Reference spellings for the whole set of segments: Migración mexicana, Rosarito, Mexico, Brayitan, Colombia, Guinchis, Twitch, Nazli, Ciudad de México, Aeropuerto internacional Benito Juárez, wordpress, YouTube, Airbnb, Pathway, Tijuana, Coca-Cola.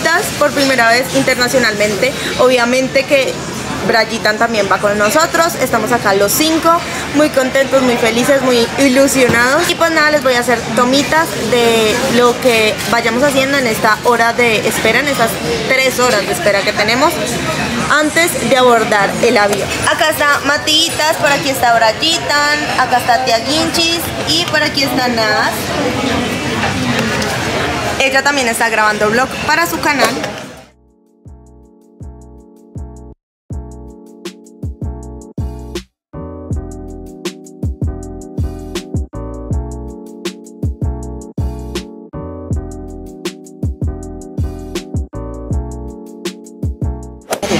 visitas por primera vez internacionalmente. Obviamente que Brayitan también va con nosotros, estamos acá los 5, muy contentos, muy felices, muy ilusionados. Y pues nada, les voy a hacer tomitas de lo que vayamos haciendo en esta hora de espera, en estas 3 horas de espera que tenemos antes de abordar el avión. Acá está Matitas, por aquí está Brayitan, acá está Tia Guinchis y por aquí está Naz. Ella también está grabando vlog para su canal.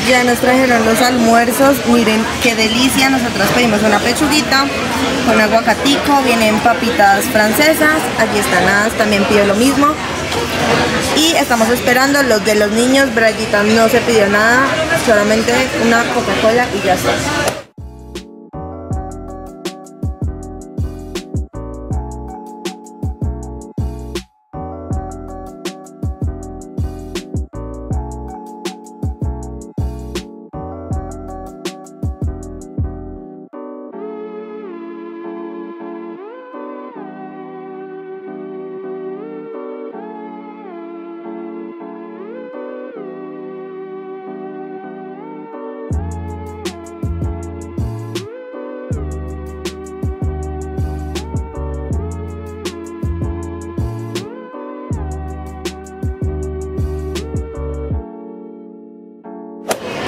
Ya nos trajeron los almuerzos, miren qué delicia. Nosotros pedimos una pechuguita con aguacatico, vienen papitas francesas, aquí están Naz, también pidió lo mismo. Y estamos esperando los de los niños, Brayita no se pidió nada, solamente una Coca-Cola y ya está.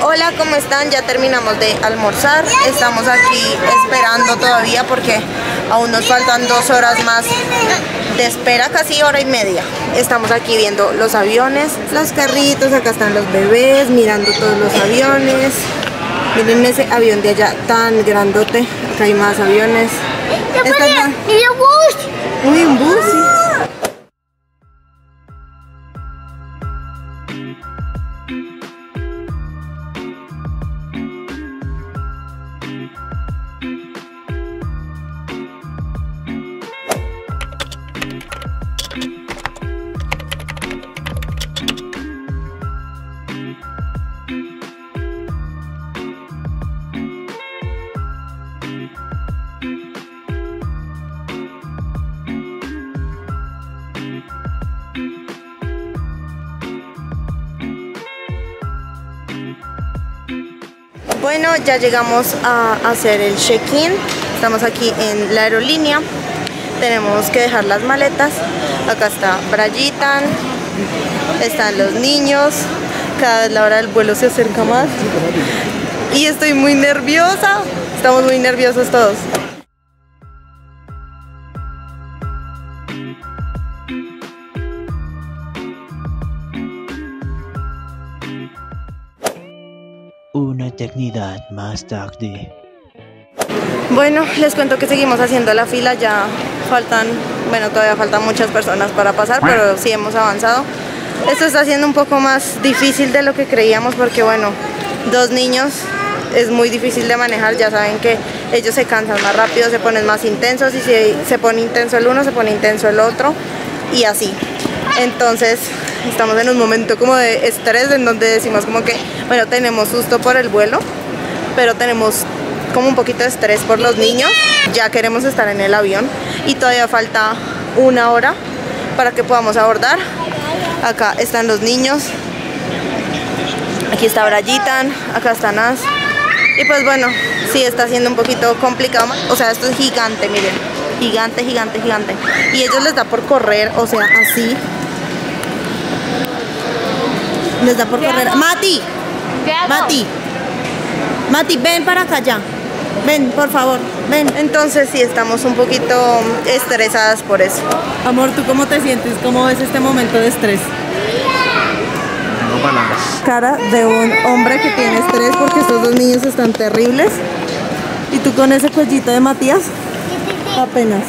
Hola, ¿cómo están? Ya terminamos de almorzar, estamos aquí esperando todavía porque aún nos faltan 2 horas más de espera, casi hora y media. Estamos aquí viendo los aviones, los carritos, acá están los bebés, mirando todos los aviones. Miren ese avión de allá tan grandote, acá hay más aviones. ¡Mira un bus! ¡Uy, un bus! Sí. Bueno, ya llegamos a hacer el check-in, estamos aquí en la aerolínea, tenemos que dejar las maletas, acá está Brayitan, están los niños, cada vez la hora del vuelo se acerca más y estoy muy nerviosa, estamos muy nerviosos todos. Una eternidad más tarde. Bueno, les cuento que seguimos haciendo la fila, ya faltan, bueno, todavía faltan muchas personas para pasar, pero sí hemos avanzado. Esto está siendo un poco más difícil de lo que creíamos porque, bueno, 2 niños es muy difícil de manejar, ya saben que ellos se cansan más rápido, se ponen más intensos y si se pone intenso el uno, se pone intenso el otro y así. Entonces estamos en un momento como de estrés en donde decimos como que, bueno, tenemos susto por el vuelo, pero tenemos como un poquito de estrés por los niños. Ya queremos estar en el avión y todavía falta 1 hora para que podamos abordar. Acá están los niños, aquí está Brayitan, acá está Naz. Y pues bueno, sí está siendo un poquito complicado, o sea, esto es gigante, miren, gigante, gigante, gigante. Y ellos les da por correr, o sea, así. Les da por correr. ¡Mati! ¡Mati! ¡Mati, ven para acá ya! Ven, por favor, ven. Entonces sí, estamos un poquito estresadas por eso. Amor, ¿tú cómo te sientes? ¿Cómo ves este momento de estrés? No palabras. Cara de un hombre que tiene estrés porque estos 2 niños están terribles. ¿Y tú con ese cuellito de Matías? Apenas.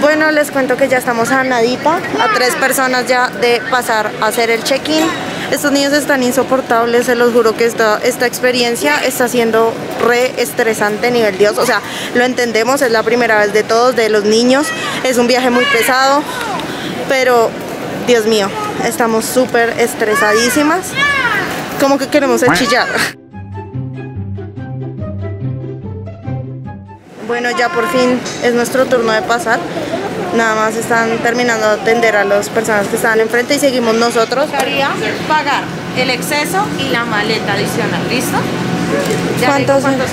Bueno, les cuento que ya estamos a nadita, a 3 personas ya de pasar a hacer el check-in. Estos niños están insoportables, se los juro que esta experiencia está siendo re estresante, nivel Dios. O sea, lo entendemos, es la primera vez de todos, de los niños. Es un viaje muy pesado, pero Dios mío, estamos súper estresadísimas, como que queremos chillar. Bueno, ya por fin es nuestro turno de pasar. Nada más están terminando de atender a las personas que estaban enfrente y seguimos nosotros. Quería pagar el exceso y la maleta adicional, ¿listo? Ya ¿Cuánto sería?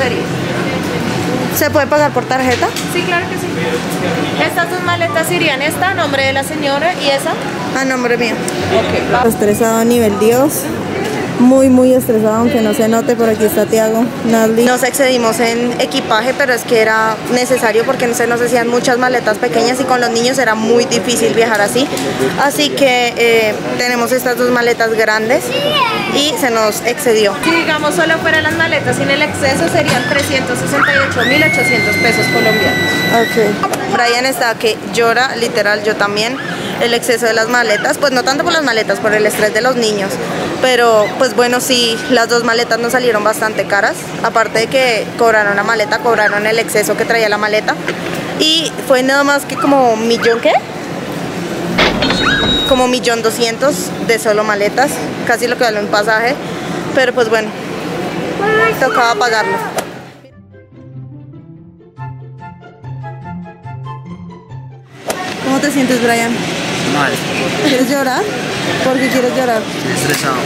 ¿Se puede pagar por tarjeta? Sí, claro que sí. Estas dos maletas irían, esta a nombre de la señora y esa a nombre mío. Okay. Estresado a nivel Dios. Muy, muy estresado, aunque no se note, por aquí está Tiago, Natalie. Nos excedimos en equipaje, pero es que era necesario porque se nos hacían muchas maletas pequeñas y con los niños era muy difícil viajar así. Así que tenemos estas dos maletas grandes y se nos excedió. Si digamos solo fuera las maletas sin el exceso serían 368.800 pesos colombianos. Ok. Brian está que llora, literal, yo también. El exceso de las maletas, pues no tanto por las maletas, por el estrés de los niños, pero pues bueno, sí, las dos maletas nos salieron bastante caras, aparte de que cobraron la maleta, cobraron el exceso que traía la maleta y fue nada más que como millón, ¿qué? Como 1.200.000 de solo maletas, casi lo que vale un pasaje, pero pues bueno, tocaba pagarlo. ¿Cómo te sientes, Brian? Mal. ¿Quieres llorar? ¿Por qué quieres llorar? Estoy estresado.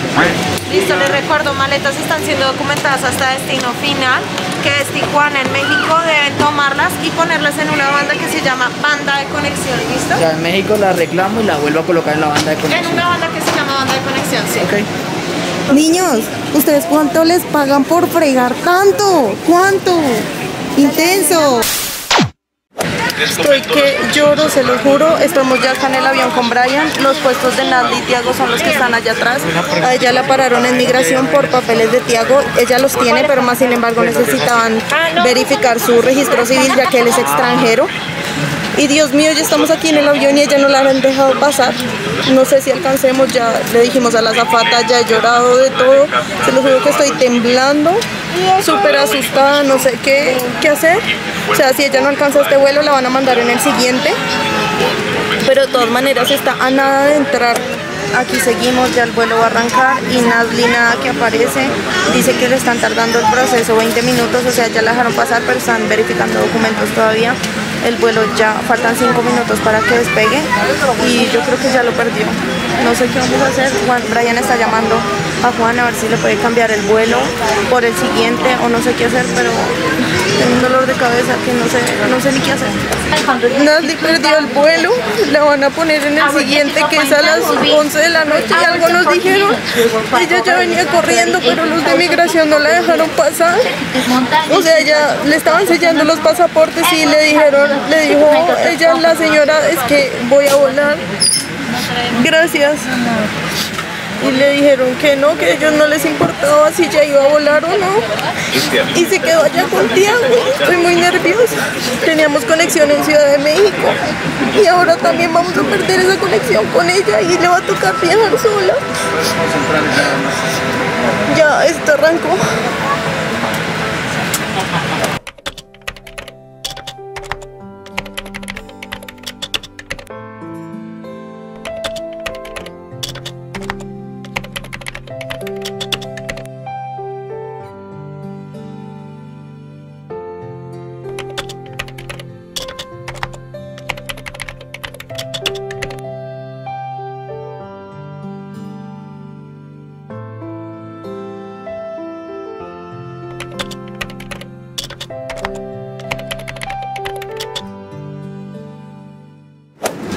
Listo, les recuerdo, maletas están siendo documentadas hasta destino final, que es Tijuana, en México. Deben tomarlas y ponerlas en una banda que se llama banda de conexión, ¿listo? O sea, en México la reclamo y la vuelvo a colocar en la banda de conexión. En una banda que se llama banda de conexión, sí. Okay. Niños, ¿ustedes cuánto les pagan por fregar tanto? ¿Cuánto? Intenso. Estoy que lloro, se los juro. Estamos ya acá en el avión con Brian. Los puestos de Natalie y Tiago son los que están allá atrás. A ella la pararon en migración por papeles de Tiago. Ella los tiene, pero más sin embargo necesitaban verificar su registro civil ya que él es extranjero. Y Dios mío, ya estamos aquí en el avión y ella no la han dejado pasar. No sé si alcancemos, ya le dijimos a la azafata, ya he llorado de todo. Se los juro que estoy temblando, súper asustada, no sé qué hacer. O sea, si ella no alcanza este vuelo, la van a mandar en el siguiente. Pero de todas maneras está a nada de entrar. Aquí seguimos, ya el vuelo va a arrancar y Natalie nada que aparece. Dice que le están tardando el proceso 20 minutos, o sea, ya la dejaron pasar, pero están verificando documentos todavía. El vuelo ya, faltan 5 minutos para que despegue y yo creo que ya lo perdió. No sé qué vamos a hacer. Brian está llamando a Juan a ver si le puede cambiar el vuelo por el siguiente o no sé qué hacer, pero tengo un dolor de cabeza que no sé ni qué hacer. Natalie perdió el vuelo, la van a poner en el siguiente que es a las 11 de la noche y algo nos dijeron. Ella ya venía corriendo, pero los de migración no la dejaron pasar. O sea, ya le estaban sellando los pasaportes y le dijo ella, la señora, es que voy a volar, gracias. Y le dijeron que no, que a ellos no les importaba si ya iba a volar o no. Y se quedó allá con Tiago. Estoy muy nerviosa. Teníamos conexión en Ciudad de México. Y ahora también vamos a perder esa conexión con ella y le va a tocar viajar sola. Ya, esto arrancó.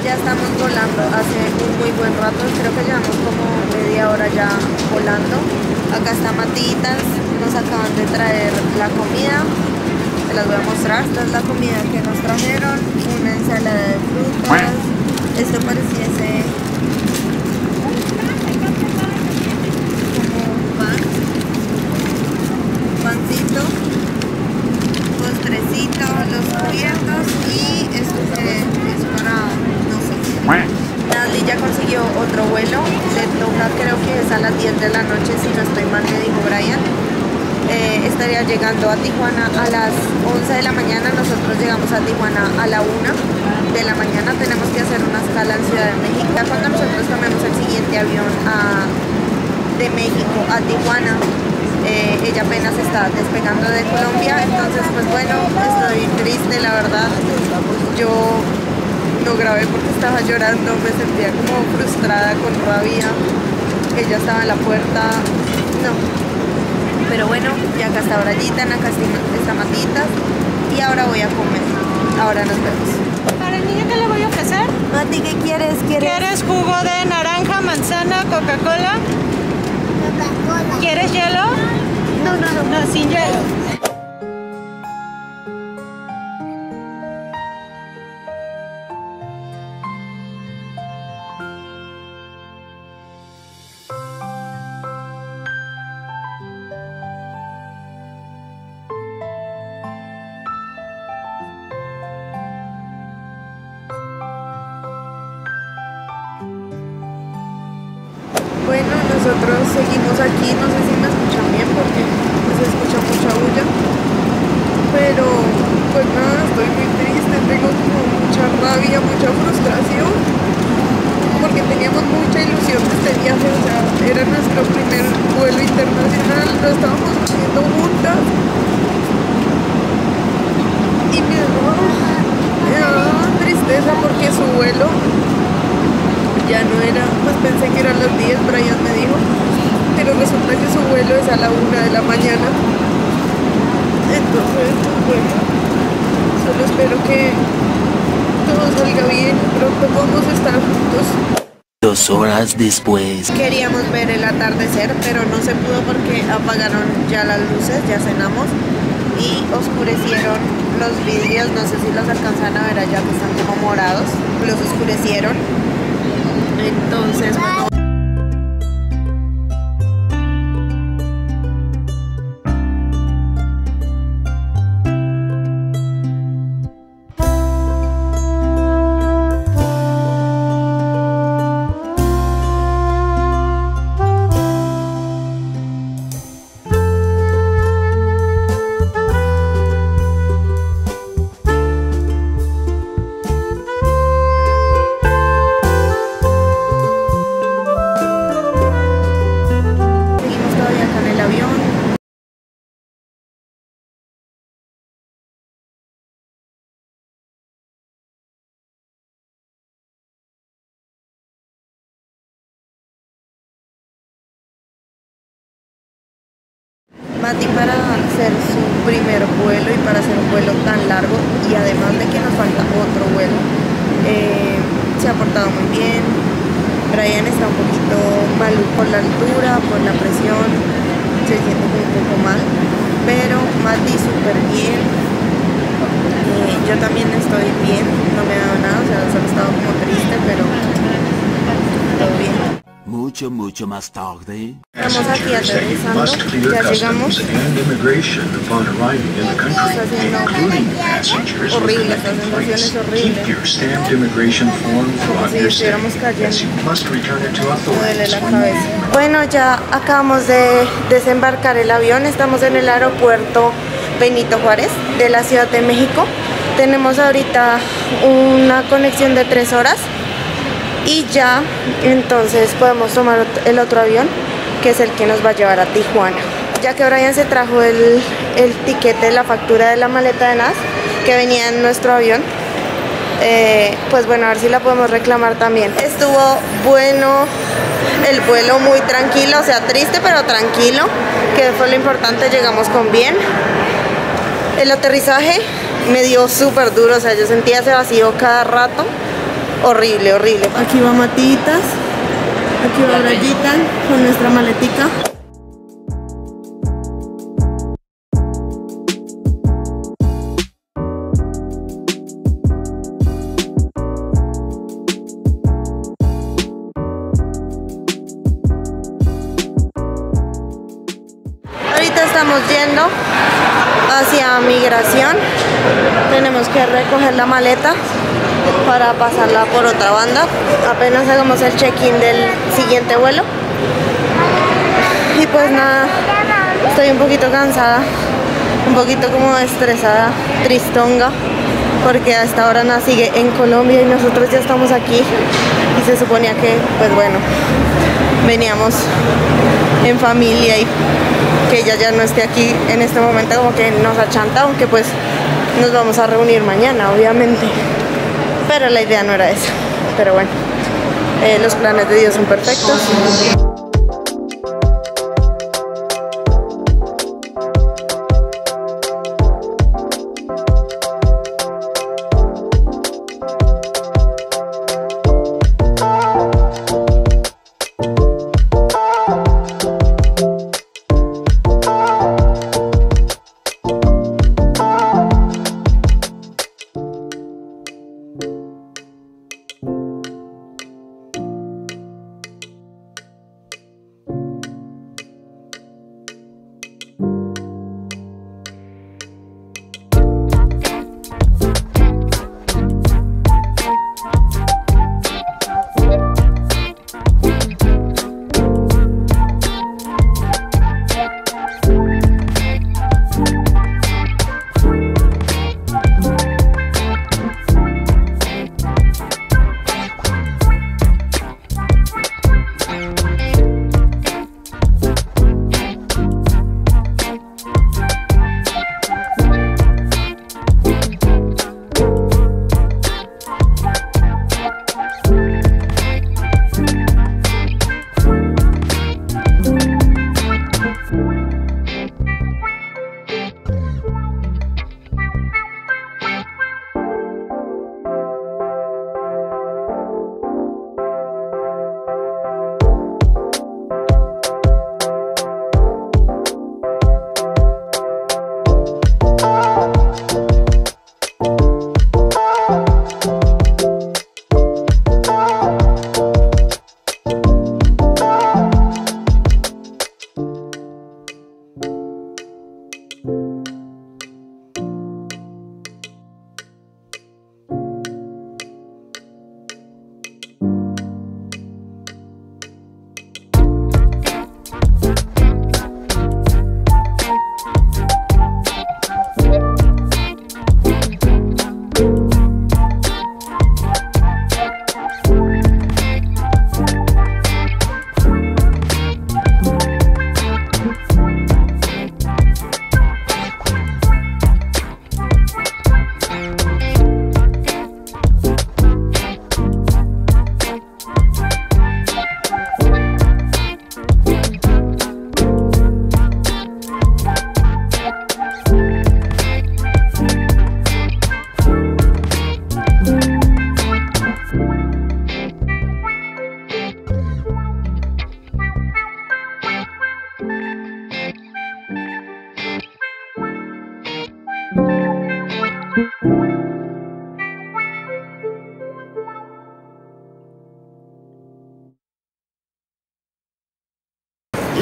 Ya estamos volando hace un muy buen rato, creo que llevamos como media hora ya volando. Acá está Matitas, nos acaban de traer la comida, se las voy a mostrar. Esta es la comida que nos trajeron, una ensalada de frutas, esto pareciese como pancito, postrecito, los cubiertos y esto es para... Natalie ya consiguió otro vuelo, le toca creo que es a las 10 de la noche, si no estoy mal, le dijo Brian. estaría llegando a Tijuana a las 11 de la mañana. Nosotros llegamos a Tijuana a la 1 de la mañana. Tenemos que hacer una escala en Ciudad de México. Cuando nosotros tomemos el siguiente avión de México a Tijuana, ella apenas está despegando de Colombia. Entonces, pues bueno, estoy triste, la verdad. Yo no grabé porque estaba llorando, me sentía como frustrada, con rabia. Ella estaba en la puerta, no. Pero bueno, ya acá está Brayitan, acá está Matitas y ahora voy a comer. Ahora nos vemos. ¿Para el niño qué le voy a ofrecer? Mati, ¿qué quieres? ¿Quieres jugo de naranja, manzana, Coca-Cola? Coca-Cola. ¿Quieres hielo? No, sin hielo. Nosotros seguimos aquí, no sé si me escuchan bien porque se escucha mucha bulla, pero pues nada, estoy muy triste, tengo como mucha rabia, mucha frustración, porque teníamos mucha ilusión de este viaje, o sea, era nuestro primer vuelo internacional, lo estábamos haciendo juntas, y me daba tristeza porque su vuelo ya no era, pues pensé que eran las 10, Brian me dijo, pero resulta que su vuelo es a la 1 de la mañana. Entonces, pues bueno, solo espero que todo salga bien, pronto podamos estar juntos. 2 horas después. Queríamos ver el atardecer, pero no se pudo porque apagaron ya las luces, ya cenamos, y oscurecieron los vidrios, no sé si los alcanzan a ver allá que están como morados, los oscurecieron. Entonces, bueno. Mati, para hacer su primer vuelo y para hacer un vuelo tan largo y además de que nos falta otro vuelo, se ha portado muy bien. Brian está un poquito mal por la altura, por la presión, se siente un poco mal, pero Mati súper bien. Yo también estoy bien, no me ha dado nada, o sea, solo he estado como triste, pero todo bien. Mucho más tarde. Estamos aquí aterrizando, ya llegamos. Horrible, estas sensaciones horribles. Duele la cabeza. Bueno, ya acabamos de desembarcar el avión. Estamos en el aeropuerto Benito Juárez de la Ciudad de México. Tenemos ahorita una conexión de 3 horas. Y ya, entonces podemos tomar el otro avión, que es el que nos va a llevar a Tijuana. Ya que Brian se trajo el tiquete, la factura de la maleta de Naz, que venía en nuestro avión, pues bueno, a ver si la podemos reclamar también. Estuvo bueno el vuelo, muy tranquilo, o sea, triste pero tranquilo, que fue lo importante, llegamos con bien. El aterrizaje me dio súper duro, o sea, yo sentía ese vacío cada rato. Horrible, horrible. Aquí va Matitas, aquí va Brayitan con nuestra maletica. Ahorita estamos yendo hacia Migración. Tenemos que recoger la maleta para pasarla por otra banda. Apenas hagamos el check-in del siguiente vuelo. Y pues nada, Estoy un poquito cansada, un poquito como estresada, tristonga, porque a esta hora Ana sigue en Colombia y nosotros ya estamos aquí y se suponía que, pues bueno, veníamos en familia y que ella ya no esté aquí en este momento como que nos achanta, aunque pues nos vamos a reunir mañana, obviamente. Pero la idea no era esa, pero bueno, los planes de Dios son perfectos.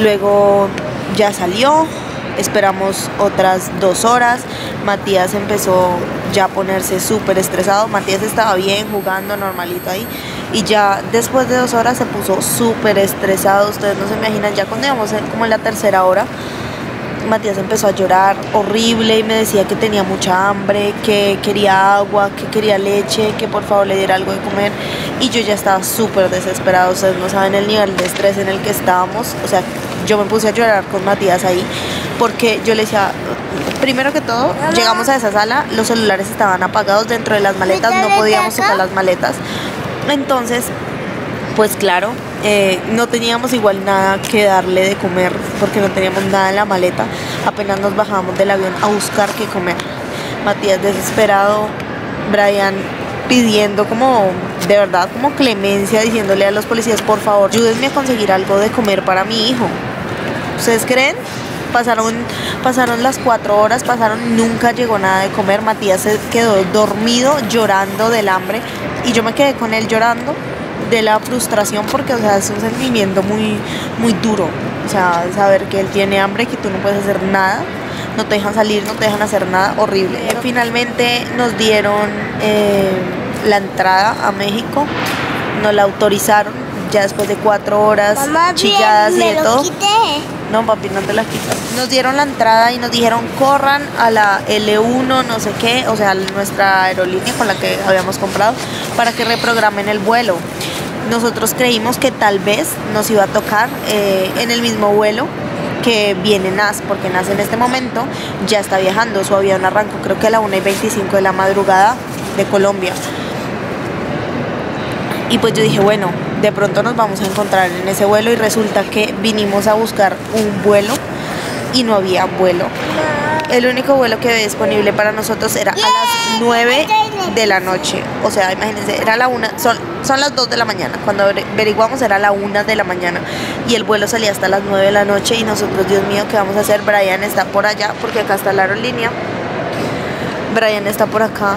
Luego ya salió, esperamos otras 2 horas, Matías empezó ya a ponerse súper estresado, Matías estaba bien jugando normalito ahí y ya después de 2 horas se puso súper estresado, ustedes no se imaginan, ya cuando íbamos como en la tercera hora, Matías empezó a llorar horrible y me decía que tenía mucha hambre, que quería agua, que quería leche, que por favor le diera algo de comer. Y yo ya estaba súper desesperada, ustedes no saben el nivel de estrés en el que estábamos. O sea, yo me puse a llorar con Matías ahí porque yo le decía, primero que todo, llegamos a esa sala, los celulares estaban apagados dentro de las maletas, no podíamos tocar las maletas. Entonces, pues claro, no teníamos igual nada que darle de comer porque no teníamos nada en la maleta. Apenas nos bajábamos del avión a buscar qué comer. Matías desesperado, Brian pidiendo como de verdad como clemencia, diciéndole a los policías, por favor, ayúdenme a conseguir algo de comer para mi hijo. ¿Ustedes creen? Pasaron las 4 horas, pasaron, nunca llegó nada de comer. Matías se quedó dormido llorando del hambre y yo me quedé con él llorando de la frustración porque, o sea, es un sentimiento muy, muy duro. O sea, saber que él tiene hambre, que tú no puedes hacer nada, no te dejan salir, no te dejan hacer nada, horrible. Finalmente nos dieron la entrada a México, nos la autorizaron ya después de 4 horas, mamá, chilladas y de todo. No, papi, no te las quitas. Nos dieron la entrada y nos dijeron, corran a la L1, no sé qué, o sea, nuestra aerolínea con la que habíamos comprado, para que reprogramen el vuelo. Nosotros creímos que tal vez nos iba a tocar en el mismo vuelo que viene Naz, porque Naz en este momento ya está viajando, su avión arrancó creo que a la 1:25 de la madrugada de Colombia. Y pues yo dije, bueno, de pronto nos vamos a encontrar en ese vuelo, y resulta que vinimos a buscar un vuelo y no había vuelo. El único vuelo que había disponible para nosotros era a las 9 de la noche. O sea, imagínense, era la 1, son las 2 de la mañana. Cuando averiguamos era la 1 de la mañana y el vuelo salía hasta las 9 de la noche. Y nosotros, Dios mío, ¿qué vamos a hacer? Brian está por allá, porque acá está la aerolínea. Brian está por acá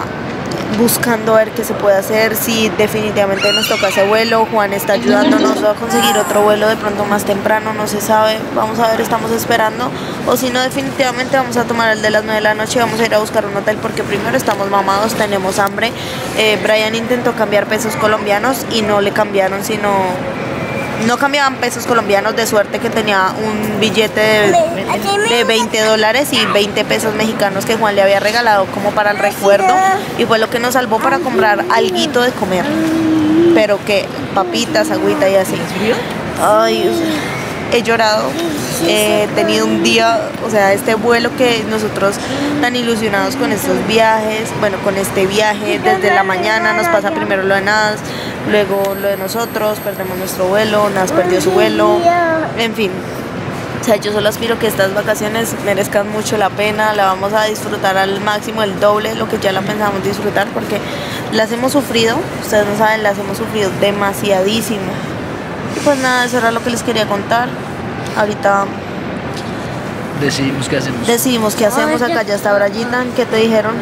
buscando a ver qué se puede hacer, si definitivamente nos toca ese vuelo. Juan está ayudándonos a conseguir otro vuelo de pronto más temprano, no se sabe, vamos a ver, estamos esperando, o si no, definitivamente vamos a tomar el de las 9 de la noche, vamos a ir a buscar un hotel, porque primero estamos mamados, tenemos hambre. Brian intentó cambiar pesos colombianos y no le cambiaron, sino no cambiaban pesos colombianos, de suerte que tenía un billete de 20 dólares y 20 pesos mexicanos que Juan le había regalado como para el recuerdo, y fue lo que nos salvó para comprar alguito de comer, pero que papitas, agüita y así. Ay, he llorado, he tenido un día, o sea, este vuelo que nosotros tan ilusionados con estos viajes, bueno, con este viaje desde la mañana, nos pasa primero lo de nada, luego lo de nosotros, perdemos nuestro vuelo, Naz perdió su vuelo, en fin. O sea, yo solo aspiro que estas vacaciones merezcan mucho la pena, la vamos a disfrutar al máximo, el doble de lo que ya la pensamos disfrutar, porque las hemos sufrido, ustedes no saben, las hemos sufrido demasiadísimo. Y pues nada, eso era lo que les quería contar. Ahorita decidimos qué hacemos. Decidimos qué hacemos, acá ya está Brayita. ¿Qué te dijeron?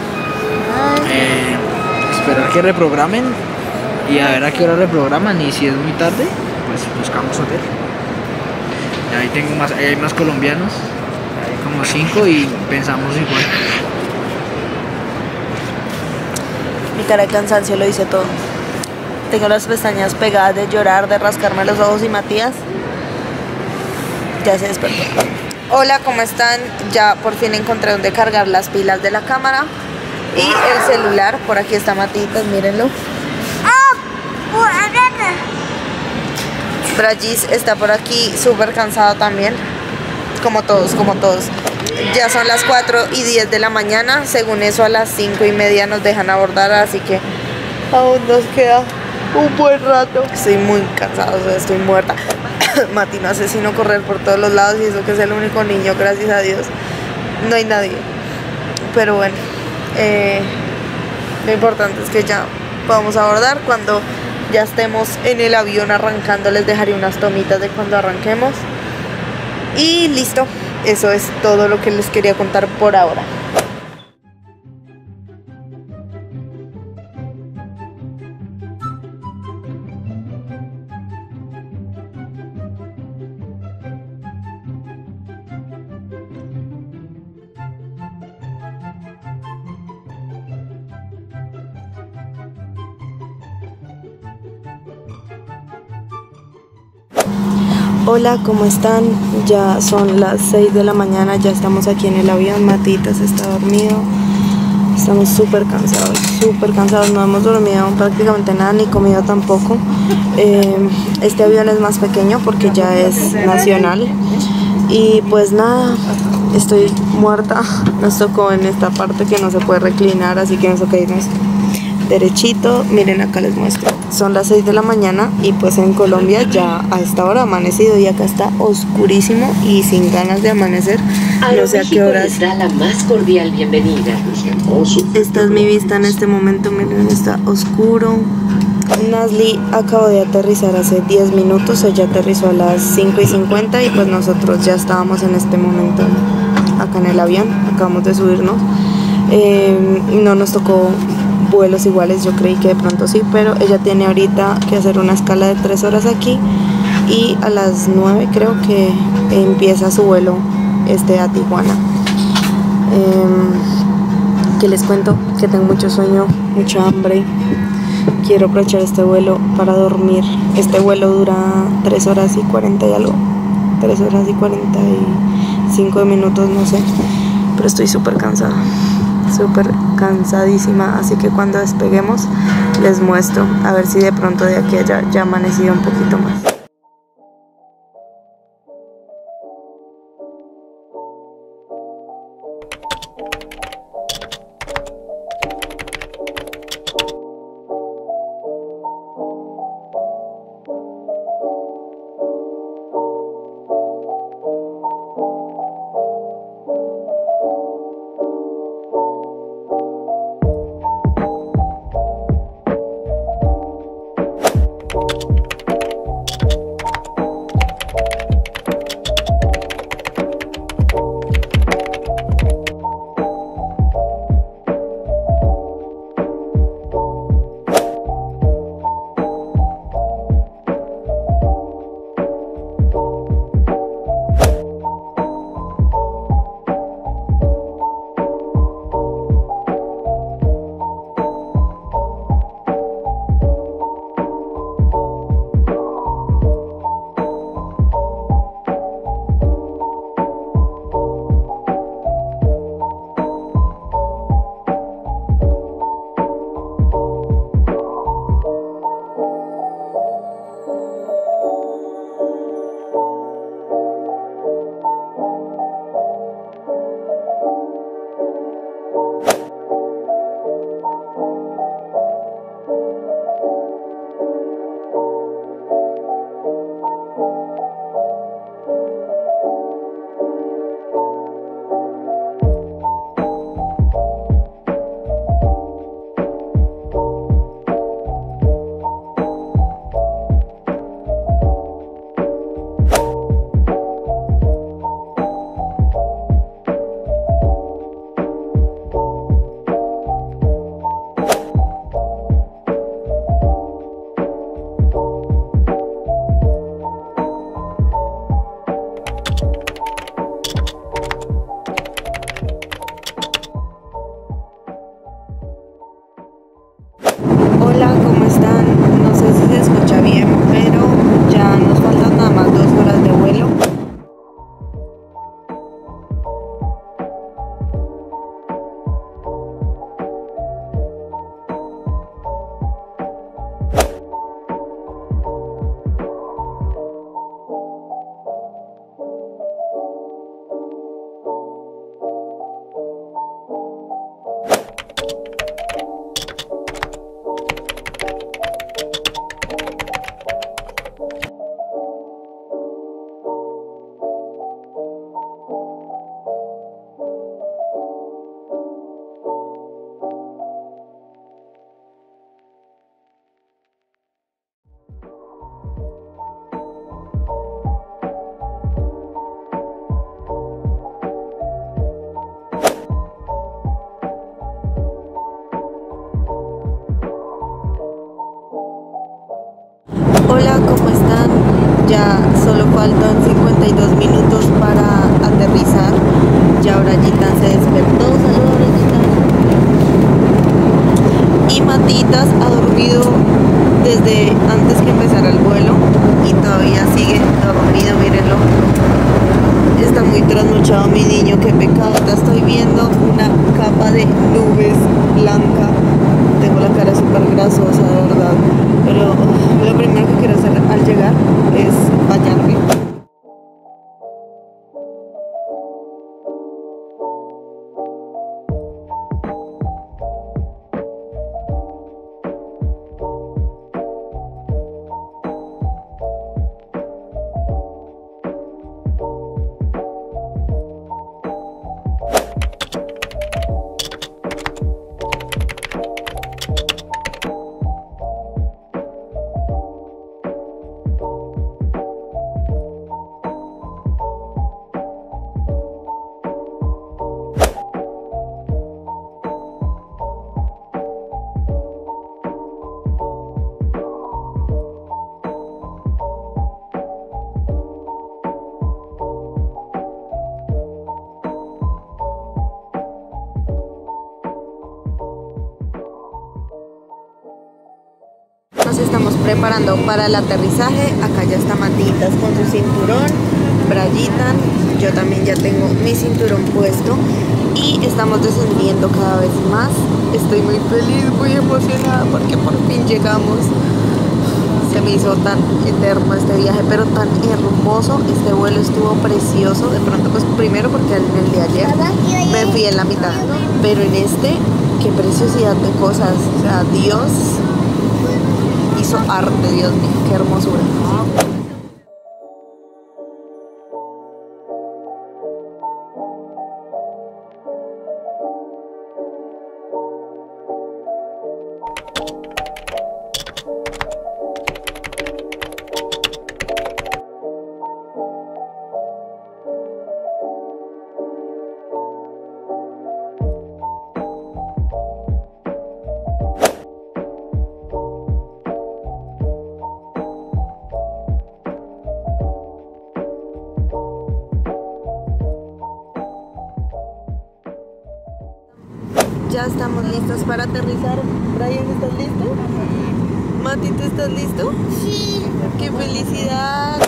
Esperar que reprogramen y a ver a qué hora reprograman, y si es muy tarde, pues buscamos hotel. Y ahí tengo más, hay más colombianos, hay como 5 y pensamos igual. Mi cara de cansancio lo dice todo. Tengo las pestañas pegadas de llorar, de rascarme los ojos, y Matías ya se despertó. Hola, ¿cómo están? Ya por fin encontré donde cargar las pilas de la cámara y el celular. Por aquí está Matitas, mírenlo. Brayis está por aquí súper cansado también, como todos, como todos. Ya son las 4:10 de la mañana, según eso a las 5:30 nos dejan abordar, así que aún nos queda un buen rato. Estoy muy cansado, o sea, estoy muerta. Mati no asesino correr por todos los lados, y eso que es el único niño, gracias a Dios, no hay nadie. Pero bueno, lo importante es que ya vamos a abordar. Cuando ya estemos en el avión arrancando, les dejaré unas tomitas de cuando arranquemos. Y listo, eso es todo lo que les quería contar por ahora. Hola, ¿cómo están? Ya son las 6 de la mañana, ya estamos aquí en el avión. Matitas está dormido, estamos súper cansados, no hemos dormido prácticamente nada, ni comido tampoco. Este avión es más pequeño porque ya es nacional, y pues nada, estoy muerta. Nos tocó en esta parte que no se puede reclinar, así que nos toca irnos derechito. Miren, acá les muestro. Son las 6 de la mañana y pues en Colombia ya a esta hora ha amanecido, y acá está oscurísimo y sin ganas de amanecer. No sé a qué horas. Les da la más cordial bienvenida. Esta es mi vista en este momento, miren, está oscuro. Nazli acabó de aterrizar hace 10 minutos, ella aterrizó a las 5:50 y pues nosotros ya estábamos en este momento acá en el avión, acabamos de subirnos. No nos tocó vuelos iguales, yo creí que de pronto sí, pero ella tiene ahorita que hacer una escala de 3 horas aquí, y a las 9 creo que empieza su vuelo a Tijuana. Que les cuento que tengo mucho sueño, mucha hambre, quiero aprovechar este vuelo para dormir. Este vuelo dura 3 horas y 40 y algo, 3 horas y 45 minutos, no sé, pero estoy súper cansada, súper cansadísima, así que cuando despeguemos les muestro, a ver si de pronto de aquí a allá ya ha amanecido un poquito más. Hola, ¿cómo están? Ya solo faltan 52 minutos para aterrizar. Ya Brayita se despertó. Saludos, Brayita. Y Matitas ha dormido desde antes que empezara el vuelo y todavía sigue dormido, mírenlo. Está muy trasnochado mi niño, qué pecado. Estoy viendo una capa de nubes blanca. Tengo la cara súper grasosa, de verdad. Pero lo primero que quiero hacer al llegar es bañarme. Nos estamos preparando para el aterrizaje. Acá ya está Matitas con su cinturón. brayitas, yo también ya tengo mi cinturón puesto y estamos descendiendo cada vez más. Estoy muy feliz, muy emocionada porque por fin llegamos. Se me hizo tan eterno este viaje, pero tan hermoso. Este vuelo estuvo precioso. De pronto, pues primero porque en el de ayer me fui en la mitad, pero en este, qué preciosidad de cosas. O sea, Dios hizo arte, Dios mío, qué hermosura. Ya estamos listos para aterrizar. Brian, ¿estás listo? Sí. Mati, ¿tú estás listo? Sí. ¡Qué felicidad!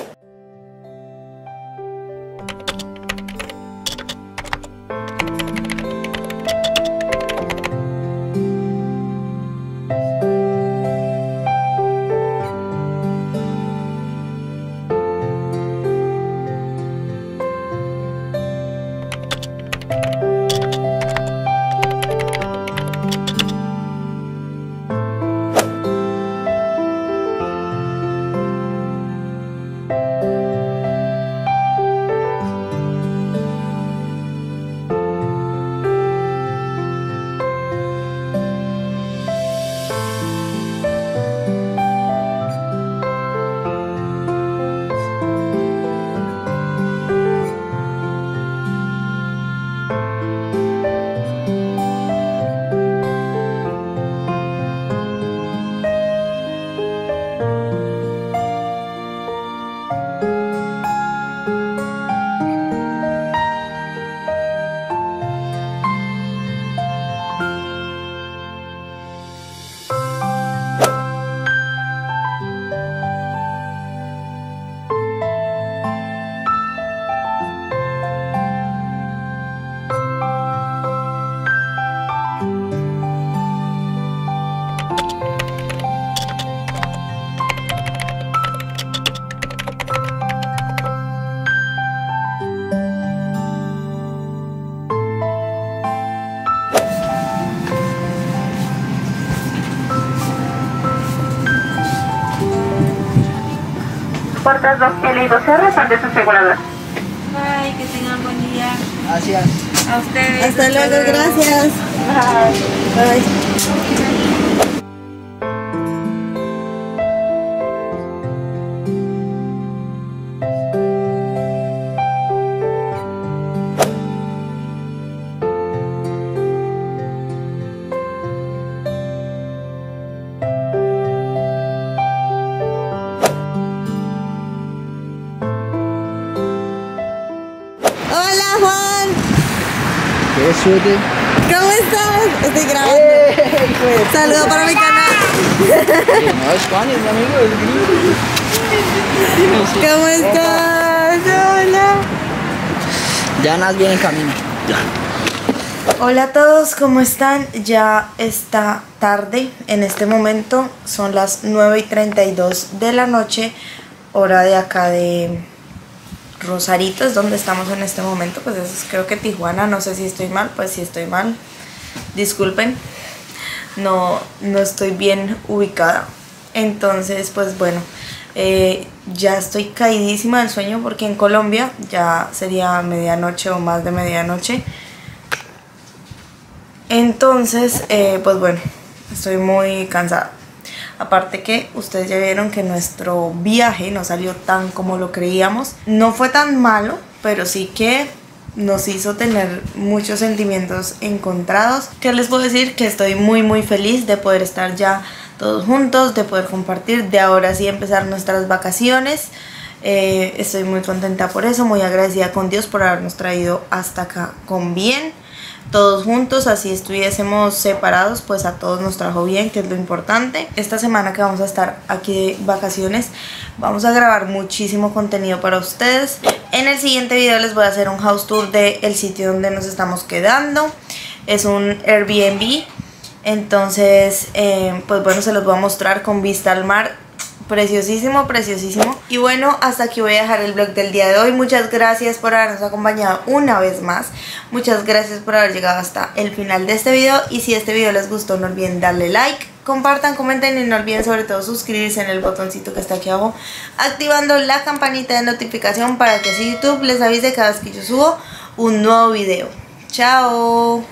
Puertas 2L y 2R son de su asegurador. Bye, que tengan buen día. Gracias. A ustedes. Hasta luego, gracias. Bye. Bye. ¿Cómo estás? Estoy grabando. Hey, saludos para mi canal. No es Juan, es mi amigo. ¿Cómo estás? Hola. Ya Nas viene en camino. Hola a todos, ¿cómo están? Ya está tarde. En este momento son las 9:32 de la noche. Hora de acá de Rosarito es donde estamos en este momento, pues eso es, creo que Tijuana, no sé si estoy mal, pues si estoy mal, disculpen, no estoy bien ubicada. Entonces, pues bueno, ya estoy caidísima del sueño porque en Colombia ya sería medianoche o más de medianoche. Entonces, pues bueno, estoy muy cansada. Aparte que ustedes ya vieron que nuestro viaje no salió tan como lo creíamos. No fue tan malo, pero sí que nos hizo tener muchos sentimientos encontrados. ¿Qué les puedo decir? Que estoy muy feliz de poder estar ya todos juntos, de poder compartir, de ahora sí empezar nuestras vacaciones. Estoy muy contenta por eso, muy agradecida con Dios por habernos traído hasta acá con bien. todos juntos, así estuviésemos separados, pues a todos nos trajo bien, que es lo importante. Esta semana que vamos a estar aquí de vacaciones, vamos a grabar muchísimo contenido para ustedes. En el siguiente video les voy a hacer un house tour del sitio donde nos estamos quedando. Es un Airbnb, entonces pues bueno, se los voy a mostrar con vista al mar. Preciosísimo, preciosísimo. Y bueno, hasta aquí voy a dejar el vlog del día de hoy. Muchas gracias por habernos acompañado una vez más. Muchas gracias por haber llegado hasta el final de este video. Y si este video les gustó, no olviden darle like, compartan, comenten y no olviden sobre todo suscribirse en el botoncito que está aquí abajo, activando la campanita de notificación para que así YouTube les avise cada vez que yo subo un nuevo video. ¡Chao!